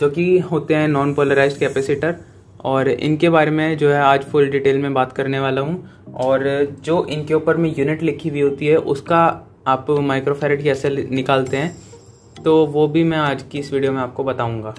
जो कि होते हैं नॉन पोलराइज्ड कैपेसिटर, और इनके बारे में जो है आज फुल डिटेल में बात करने वाला हूं। और जो इनके ऊपर में यूनिट लिखी हुई होती है उसका आप माइक्रोफैरड कैसे निकालते हैं तो वो भी मैं आज की इस वीडियो में आपको बताऊंगा।